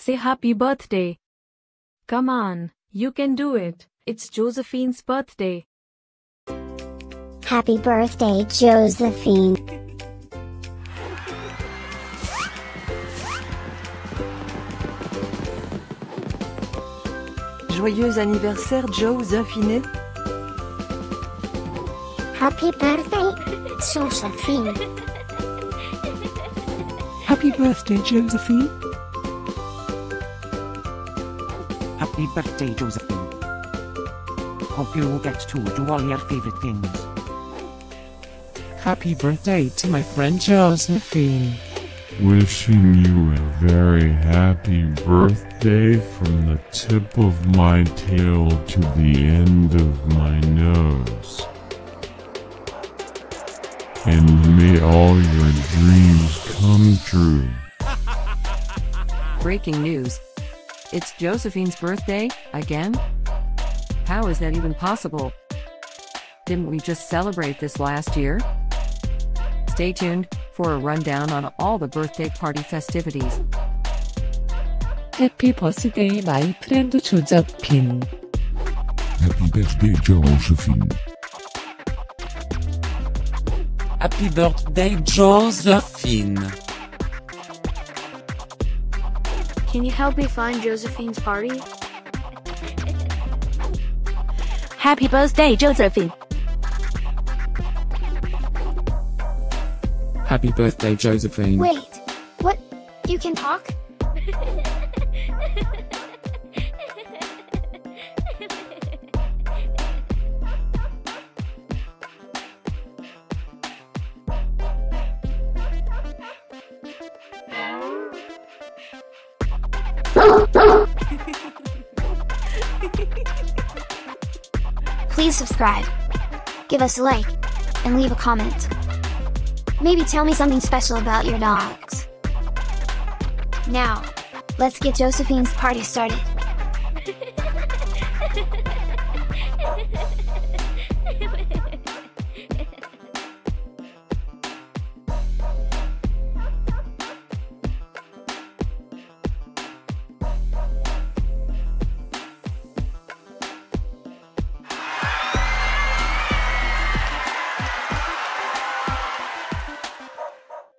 Say happy birthday. Come on, you can do it. It's Josephine's birthday. Happy birthday, Josephine. Joyeux anniversaire, Josephine. Happy birthday, Josephine. Happy birthday, Josephine. Happy birthday, Josephine. Hope you get to do all your favorite things. Happy birthday to my friend Josephine. Wishing you a very happy birthday from the tip of my tail to the end of my nose. And may all your dreams come true. Breaking news. It's Josephine's birthday, again? How is that even possible? Didn't we just celebrate this last year? Stay tuned for a rundown on all the birthday party festivities. Happy birthday, my friend Josephine. Happy birthday, Josephine. Happy birthday, Josephine. Can you help me find Josephine's party? Happy birthday, Josephine. Happy birthday, Josephine. Wait, what? You can talk? Please subscribe, give us a like, and leave a comment. Maybe tell me something special about your dogs. Now, let's get Josephine's party started.